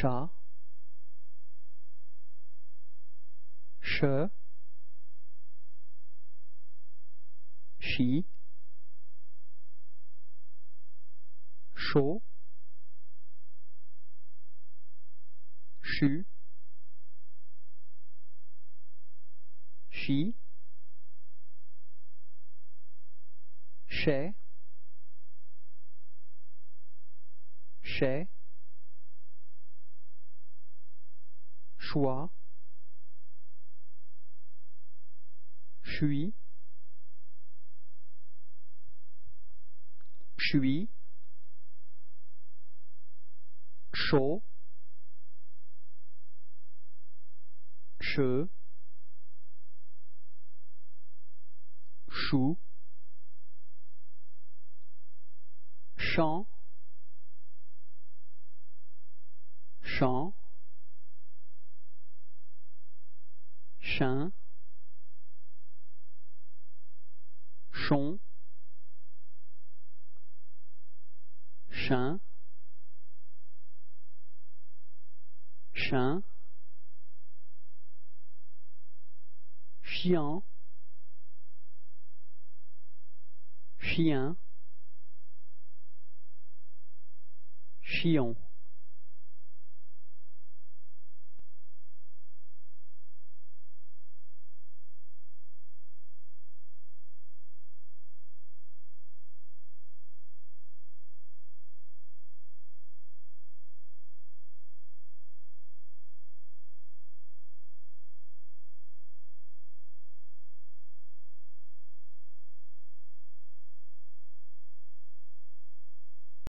chat, che, chi, chaud, chu, chi, chez, chez, choix, chui, chui, chaud, che, chou, chant, chant, chien, chon, chien, chien, chien, chien, chien.